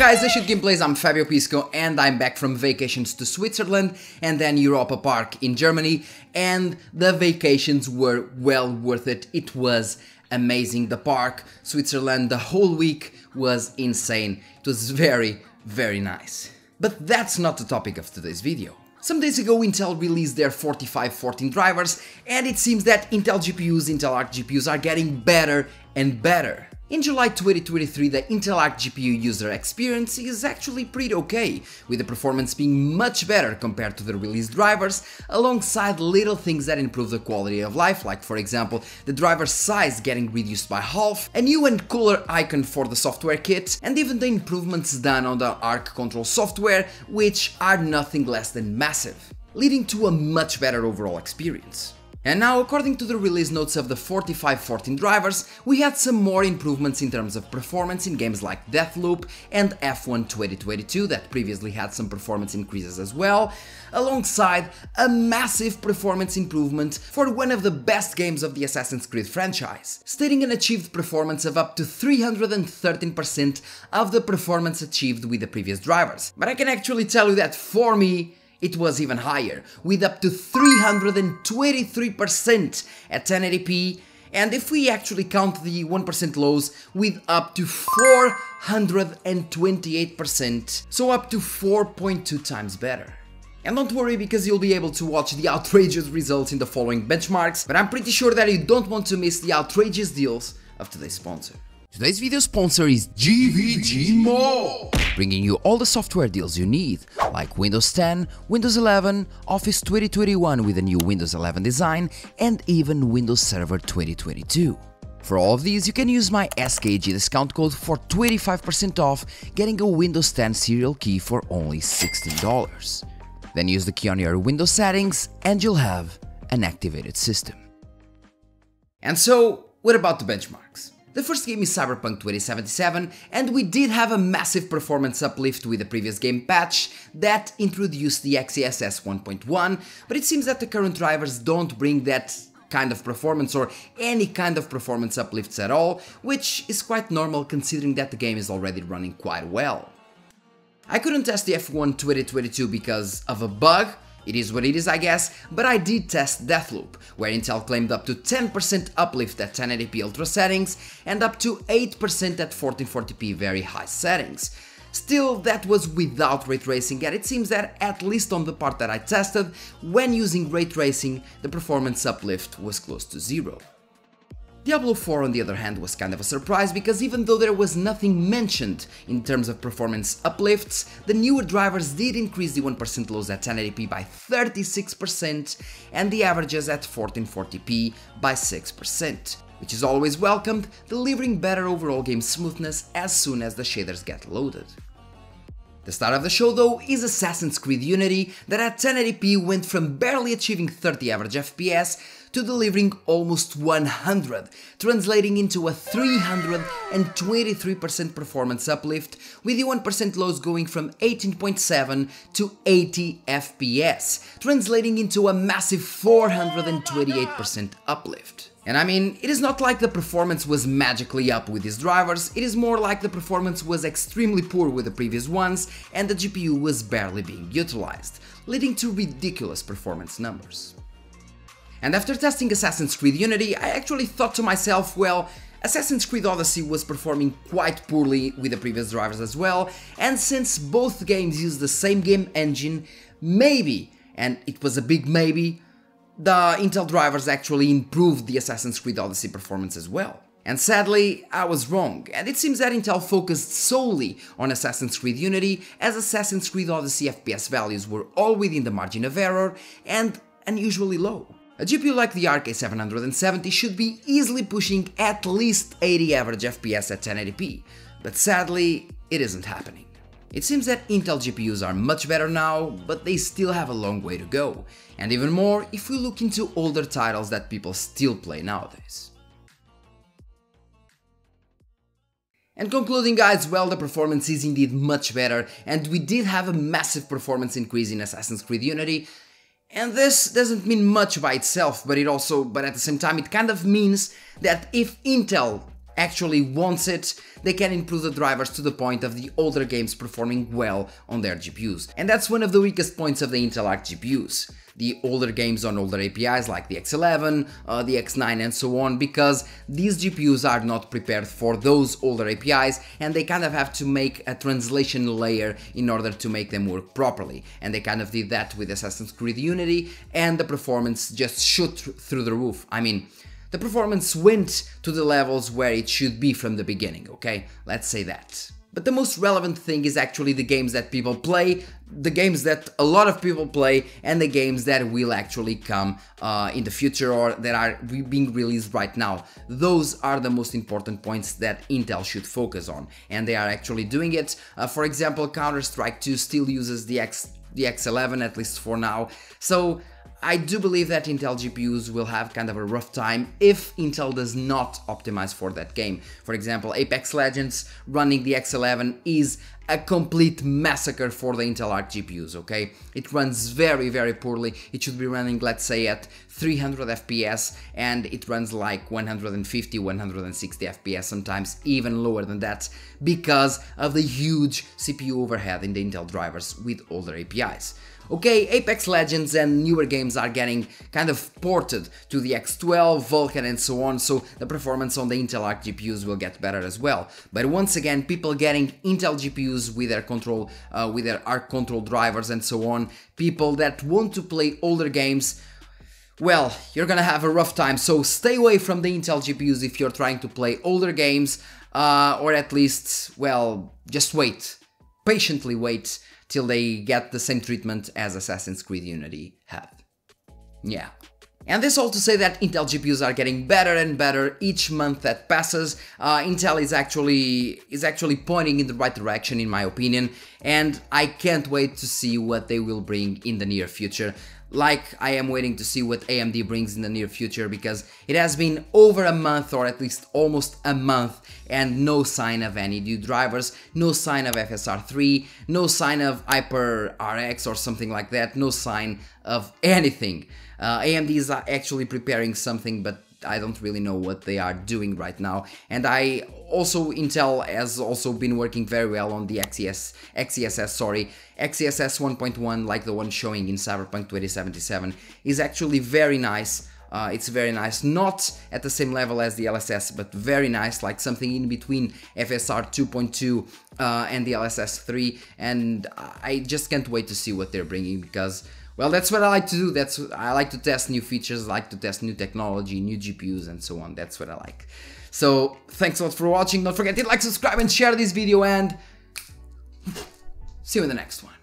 Hi guys, Ancient Gameplays, I'm Fabio Pisco and I'm back from vacations to Switzerland and then Europa Park in Germany, and the vacations were well worth it. It was amazing. The park, Switzerland, the whole week was insane. It was very, very nice. But that's not the topic of today's video. Some days ago, Intel released their 4514 drivers, and it seems that Intel GPUs, Intel Arc GPUs, are getting better and better. In July 2023, the Intel Arc GPU user experience is actually pretty okay, with the performance being much better compared to the released drivers, alongside little things that improve the quality of life, like for example, the driver size getting reduced by half, a new and cooler icon for the software kit, and even the improvements done on the Arc control software, which are nothing less than massive, leading to a much better overall experience. And now, according to the release notes of the 4514 drivers, we had some more improvements in terms of performance in games like Deathloop and F1 2022 that previously had some performance increases as well, alongside a massive performance improvement for one of the best games of the Assassin's Creed franchise, stating an achieved performance of up to 313% of the performance achieved with the previous drivers. But I can actually tell you that for me, it was even higher, with up to 323% at 1080p, and if we actually count the 1% lows, with up to 428%, so up to 4.2 times better. And don't worry, because you'll be able to watch the outrageous results in the following benchmarks, but I'm pretty sure that you don't want to miss the outrageous deals of today's sponsor. Today's video sponsor is Gvgmall, bringing you all the software deals you need, like Windows 10, Windows 11, Office 2021 with a new Windows 11 design, and even Windows Server 2022. For all of these, you can use my SKG discount code for 25% off, getting a Windows 10 serial key for only $16. Then use the key on your Windows settings and you'll have an activated system. And so, what about the benchmarks? The first game is Cyberpunk 2077, and we did have a massive performance uplift with the previous game patch that introduced the XeSS 1.1, but it seems that the current drivers don't bring that kind of performance or any kind of performance uplifts at all, which is quite normal considering that the game is already running quite well. I couldn't test the F1 2022 because of a bug. It is what it is, I guess, but I did test Deathloop, where Intel claimed up to 10% uplift at 1080p ultra settings and up to 8% at 1440p very high settings. Still, that was without ray tracing, and it seems that, at least on the part that I tested, when using ray tracing, the performance uplift was close to zero. Diablo 4, on the other hand, was kind of a surprise, because even though there was nothing mentioned in terms of performance uplifts, the newer drivers did increase the 1% lows at 1080p by 36% and the averages at 1440p by 6%, which is always welcomed, delivering better overall game smoothness as soon as the shaders get loaded. The star of the show, though, is Assassin's Creed Unity, that at 1080p went from barely achieving 30 average FPS to delivering almost 100, translating into a 323% performance uplift, with the 1% lows going from 18.7 to 80 FPS, translating into a massive 428% uplift. And I mean, it is not like the performance was magically up with these drivers, it is more like the performance was extremely poor with the previous ones and the GPU was barely being utilized, leading to ridiculous performance numbers. And after testing Assassin's Creed Unity, I actually thought to myself, well, Assassin's Creed Odyssey was performing quite poorly with the previous drivers as well, and since both games use the same game engine, maybe, and it was a big maybe, the Intel drivers actually improved the Assassin's Creed Odyssey performance as well. And sadly, I was wrong, and it seems that Intel focused solely on Assassin's Creed Unity, as Assassin's Creed Odyssey FPS values were all within the margin of error and unusually low. A GPU like the Arc A770 should be easily pushing at least 80 average FPS at 1080p, but sadly, it isn't happening. It seems that Intel GPUs are much better now, but they still have a long way to go, and even more if we look into older titles that people still play nowadays. And concluding, guys, well, the performance is indeed much better, and we did have a massive performance increase in Assassin's Creed Unity, and this doesn't mean much by itself, but at the same time it kind of means that if Intel actually wants it, they can improve the drivers to the point of the older games performing well on their GPUs. And that's one of the weakest points of the Intel Arc GPUs. The older games on older APIs like the DX11, the X9 and so on, because these GPUs are not prepared for those older APIs and they kind of have to make a translation layer in order to make them work properly. And they kind of did that with Assassin's Creed Unity and the performance just shot through the roof. I mean, the performance went to the levels where it should be from the beginning, okay? Let's say that. But the most relevant thing is actually the games that people play, the games that a lot of people play, and the games that will actually come in the future or that are being released right now. Those are the most important points that Intel should focus on, and they are actually doing it. For example, Counter-Strike 2 still uses DX11, at least for now. So I do believe that Intel GPUs will have kind of a rough time if Intel does not optimize for that game. For example, Apex Legends running the DX11 is a complete massacre for the Intel Arc GPUs, okay? It runs very, very poorly. It should be running, let's say, at 300 FPS, and it runs like 150, 160 FPS, sometimes even lower than that, because of the huge CPU overhead in the Intel drivers with older APIs. Okay, Apex Legends and newer games are getting kind of ported to the DX12, Vulkan and so on, so the performance on the Intel Arc GPUs will get better as well. But once again, people getting Intel GPUs with their Arc control drivers and so on, people that want to play older games, well, you're gonna have a rough time, so stay away from the Intel GPUs if you're trying to play older games, or at least, well, just wait, patiently wait, till they get the same treatment as Assassin's Creed Unity have. Yeah. And this all to say that Intel GPUs are getting better and better each month that passes. Intel is actually pointing in the right direction, in my opinion, and I can't wait to see what they will bring in the near future. Like I am waiting to see what AMD brings in the near future, because it has been over a month, or at least almost a month, and no sign of any new drivers, no sign of FSR3, no sign of HyperRX or something like that, no sign of anything. AMD is actually preparing something, but I don't really know what they are doing right now. And Intel has also been working very well on the XeSS 1.1, like the one showing in Cyberpunk 2077, is actually very nice. It's very nice, not at the same level as the DLSS, but very nice, like something in between FSR 2.2 and the DLSS 3, and I just can't wait to see what they're bringing, because, well, that's what I like to do. I like to test new features, I like to test new technology, new GPUs and so on. That's what I like. So, thanks a lot for watching. Don't forget to like, subscribe and share this video, and see you in the next one.